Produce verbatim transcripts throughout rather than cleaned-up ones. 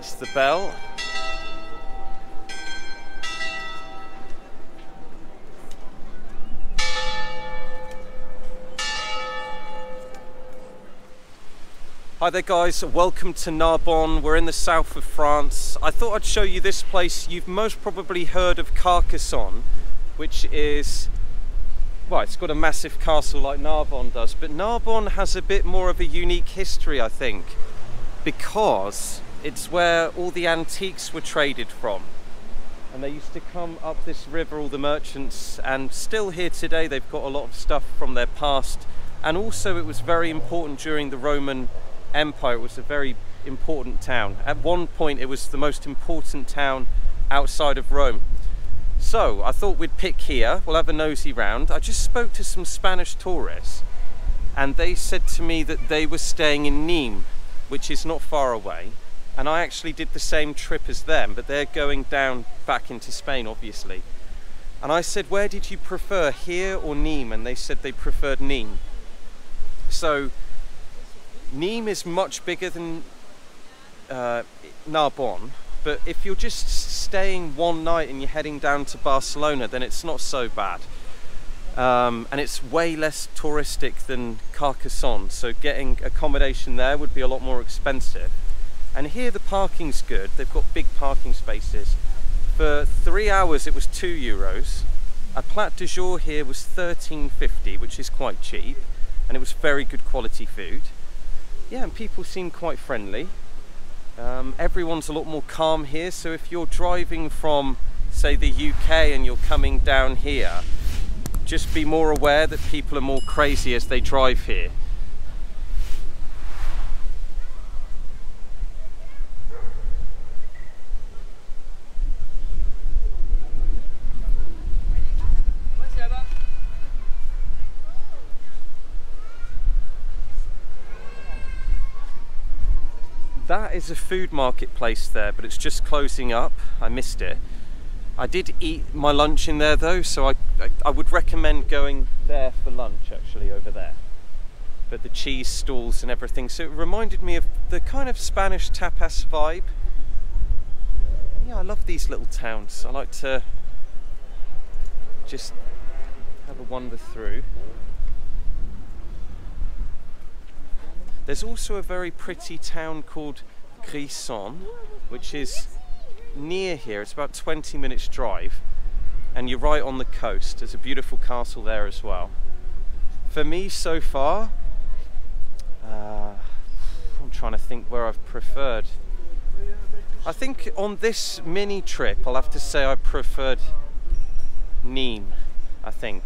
That's the bell. Hi there guys, welcome to Narbonne. We're in the south of France. I thought I'd show you this place. You've most probably heard of Carcassonne, which is, well, it's got a massive castle like Narbonne does, but Narbonne has a bit more of a unique history, I think, because it's where all the antiques were traded from. And they used to come up this river, all the merchants, and still here today they've got a lot of stuff from their past. And also it was very important during the Roman Empire. It was a very important town. At one point it was the most important town outside of Rome. So I thought we'd pick here, we'll have a nosy round. I just spoke to some Spanish tourists and they said to me that they were staying in Nîmes, which is not far away, and I actually did the same trip as them, but they're going down back into Spain obviously. And I said, where did you prefer, here or Nîmes? And they said they preferred Nîmes. So Nîmes is much bigger than uh, Narbonne, but if you're just staying one night and you're heading down to Barcelona, then it's not so bad. Um, and it's way less touristic than Carcassonne, so getting accommodation there would be a lot more expensive. And here the parking's good, they've got big parking spaces. For three hours it was two euros. A plat du jour here was thirteen fifty, which is quite cheap, and it was very good quality food. Yeah, and people seem quite friendly. Um, everyone's a lot more calm here, so if you're driving from, say, the U K and you're coming down here, just be more aware that people are more crazy as they drive here. That is a food marketplace there, but it's just closing up. I missed it. I did eat my lunch in there though, so I, I, I would recommend going there for lunch, actually, over there. But the cheese stalls and everything, so it reminded me of the kind of Spanish tapas vibe. Yeah, I love these little towns. I like to just have a wander through. There's also a very pretty town called Gruissan, which is near here. It's about twenty minutes drive and you're right on the coast. There's a beautiful castle there as well. For me so far, uh, I'm trying to think where I've preferred. I think on this mini trip, I'll have to say I preferred Nîmes, I think.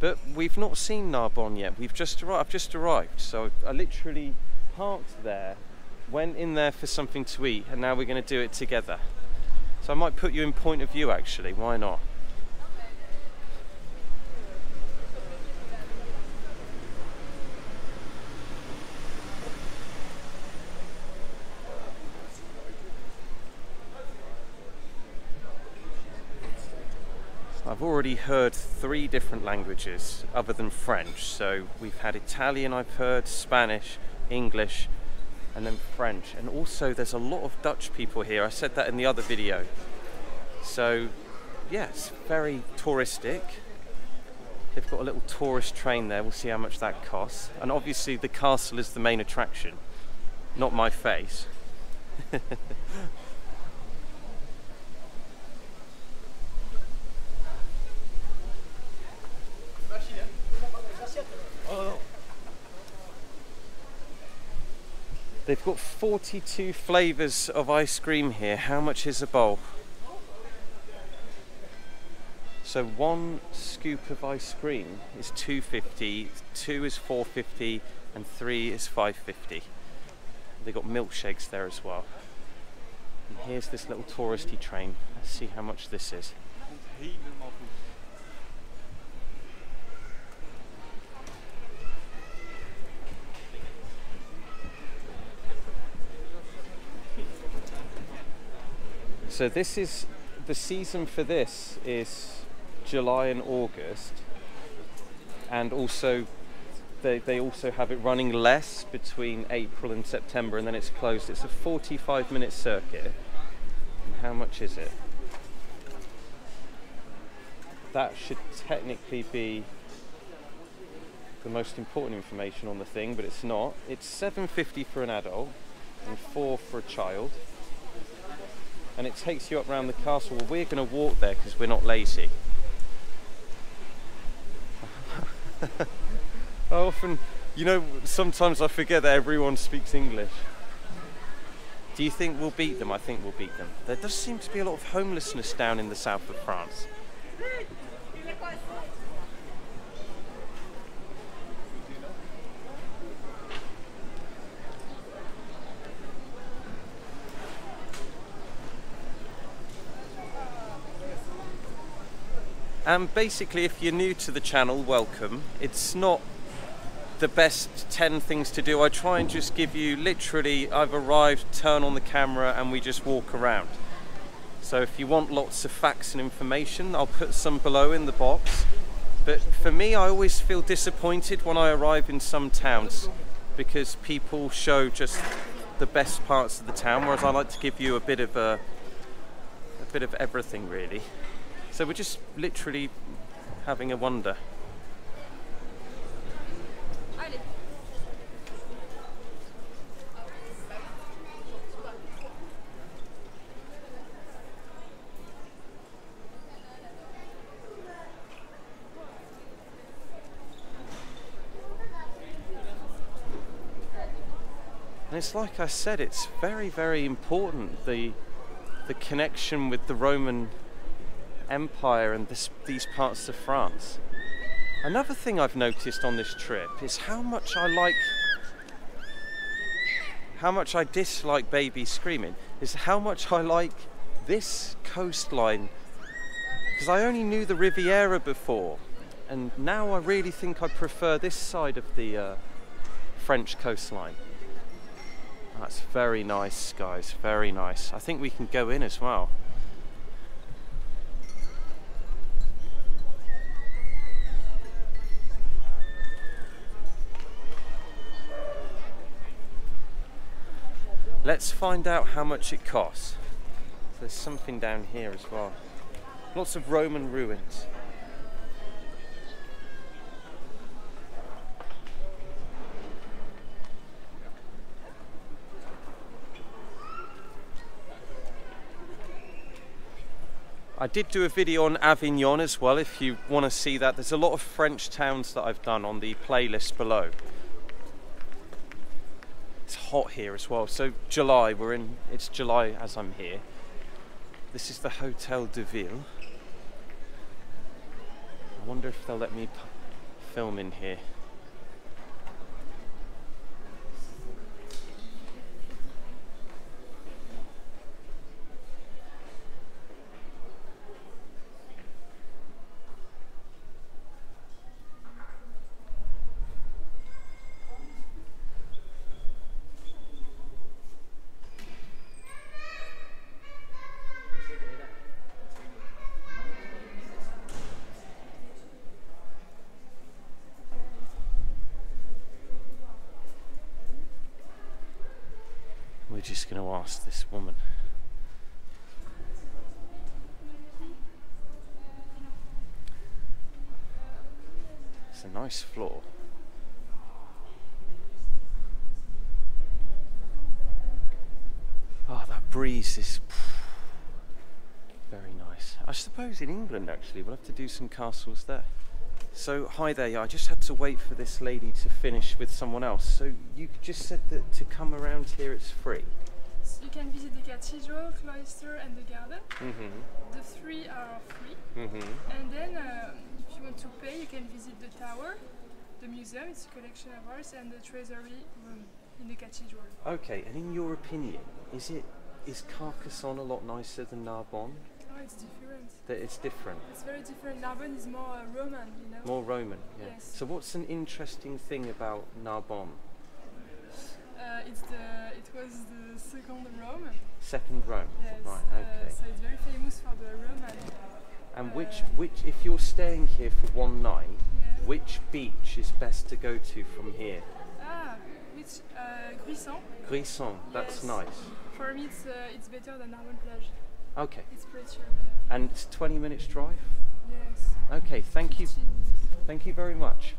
But we've not seen Narbonne yet. We've just arrived. I've just arrived, so I literally parked there, went in there for something to eat, and now we're going to do it together. So I might put you in point of view, actually. Why not? I've already heard three different languages other than French, so we've had Italian, I've heard, Spanish, English, and then French. And also there's a lot of Dutch people here, I said that in the other video. So yes, yeah, very touristic. They've got a little tourist train there, we'll see how much that costs. And obviously the castle is the main attraction, not my face. They've got forty-two flavours of ice cream here. How much is a bowl? So one scoop of ice cream is two fifty, two is four fifty, and three is five fifty. They've got milkshakes there as well. And here's this little touristy train. Let's see how much this is. So this is, the season for this is July and August, and also they, they also have it running less between April and September, and then it's closed. It's a forty-five minute circuit. And how much is it? That should technically be the most important information on the thing, but it's not. It's seven fifty for an adult and four for a child. And it takes you up around the castle. Well, we're going to walk there because we're not lazy. I often, you know, sometimes I forget that everyone speaks English. Do you think we'll beat them? I think we'll beat them. There does seem to be a lot of homelessness down in the south of France. And basically, if you're new to the channel, welcome. It's not the best ten things to do. I try and just give you, literally, I've arrived, turn on the camera, and we just walk around. So if you want lots of facts and information, I'll put some below in the box. But for me, I always feel disappointed when I arrive in some towns, because people show just the best parts of the town, whereas I like to give you a bit of a, a bit of everything, really. So we're just literally having a wander. And it's like I said, it's very, very important, the the connection with the Roman Empire and this, these parts of France. Another thing I've noticed on this trip is how much I like, how much I dislike babies screaming, is how much I like this coastline, because I only knew the Riviera before, and now I really think I prefer this side of the uh, French coastline. That's very nice, guys, very nice. I think we can go in as well. Let's find out how much it costs. There's something down here as well. Lots of Roman ruins. I did do a video on Avignon as well, if you want to see that. There's a lot of French towns that I've done on the playlist below. It's hot here as well, so July, we're in, it's July as I'm here. This is the Hotel de Ville. I wonder if they'll let me film in here. Just going to ask this woman. It's a nice floor. Oh, that breeze is very nice. I suppose in England, actually, we'll have to do some castles there. So, hi there, I just had to wait for this lady to finish with someone else. So, you just said that to come around here it's free? So you can visit the cathedral, cloister and the garden. Mm-hmm. The three are free. Mm-hmm. And then, uh, if you want to pay, you can visit the tower, the museum, it's a collection of arts, and the treasury room in the cathedral. Okay, and in your opinion, is it is Carcassonne a lot nicer than Narbonne? Oh, it's different. That it's different. It's very different. Narbonne is more uh, Roman, you know. More Roman, yeah. Yes. So what's an interesting thing about Narbonne? Uh, it's the, it was the second Rome. Second Rome. Yes. Right. Okay. Uh, so it's very famous for the Roman. And uh, which which if you're staying here for one night, yeah. Which beach is best to go to from here? Ah, which uh, Gruissan. Gruissan, that's yes. nice. For me, it's uh, it's better than Narbonne plage. Okay. It's prettier. And it's twenty minutes drive. Yes. Okay, thank you. Thank you very much.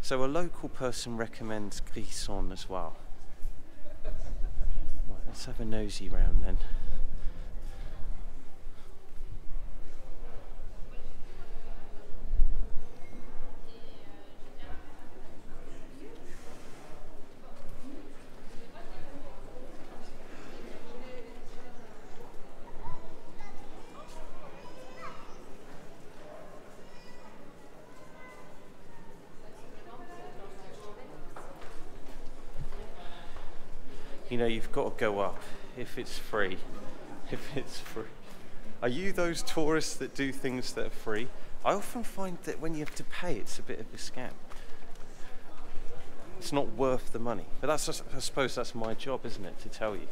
So a local person recommends Gruissan as well. Right, let's have a nosy round then. You know, you've got to go up if it's free. If it's free. Are you those tourists that do things that are free? I often find that when you have to pay, it's a bit of a scam. It's not worth the money. But that's, just, I suppose that's my job, isn't it, to tell you.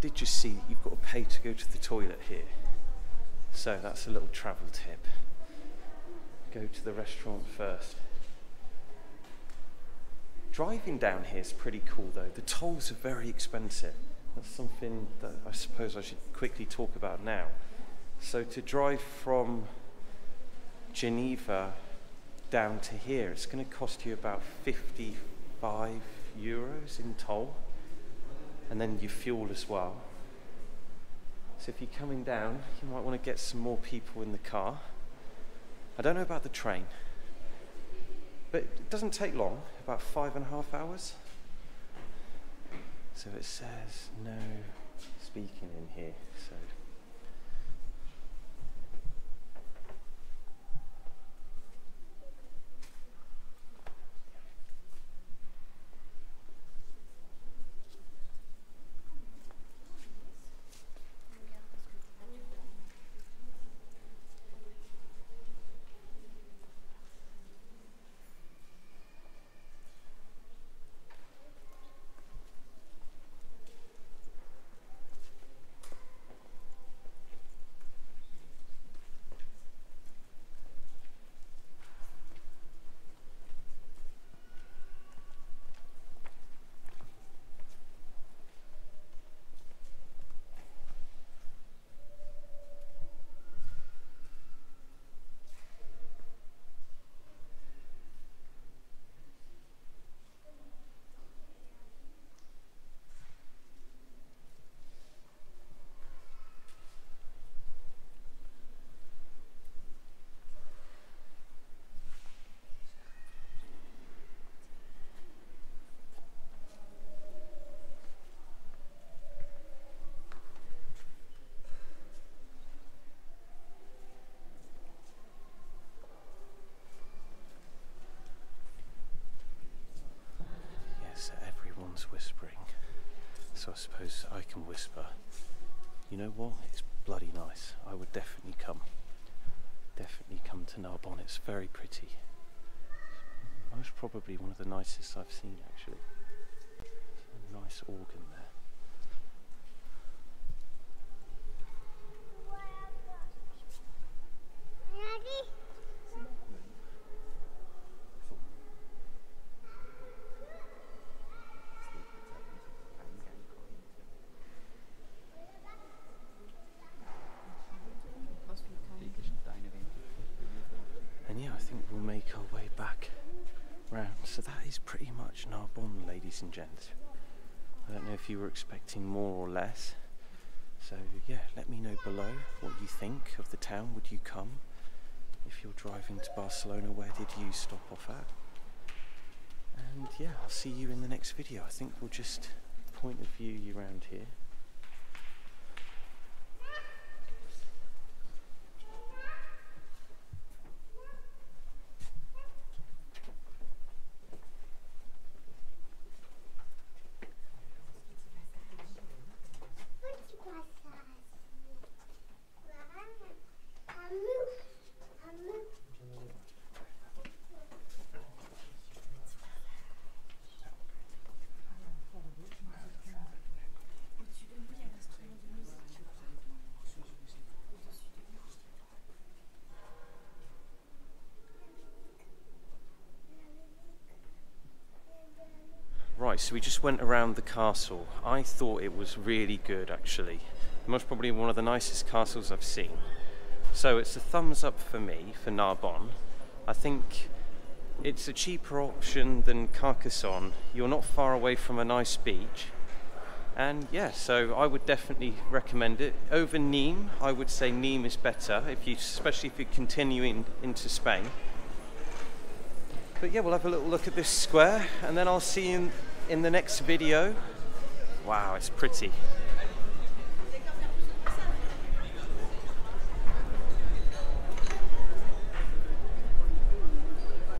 Did you see you've got to pay to go to the toilet here? So that's a little travel tip. Go to the restaurant first. Driving down here is pretty cool though. The tolls are very expensive. That's something that I suppose I should quickly talk about now. So to drive from Geneva down to here, it's going to cost you about fifty-five euros in toll. And then your fuel as well. So if you're coming down, you might want to get some more people in the car. I don't know about the train, but it doesn't take long, about five and a half hours. So it says no speaking in here, so. Whispering, so I suppose I can whisper. You know what? It's bloody nice. I would definitely come. Definitely come to Narbonne. It's very pretty. Most probably one of the nicest I've seen actually. A nice organ there. Narbonne, ladies and gents. I don't know if you were expecting more or less, so yeah, let me know below what you think of the town. Would you come? If you're driving to Barcelona, where did you stop off at? And yeah, I'll see you in the next video. I think we'll just point of view you around here. Right, so we just went around the castle. I thought it was really good, actually. Most probably one of the nicest castles I've seen. So it's a thumbs up for me, for Narbonne. I think it's a cheaper option than Carcassonne. You're not far away from a nice beach. And yeah, so I would definitely recommend it. Over Nîmes, I would say Nîmes is better, if you, especially if you're continuing into Spain. But yeah, we'll have a little look at this square, and then I'll see you in, in the next video. Wow, it's pretty.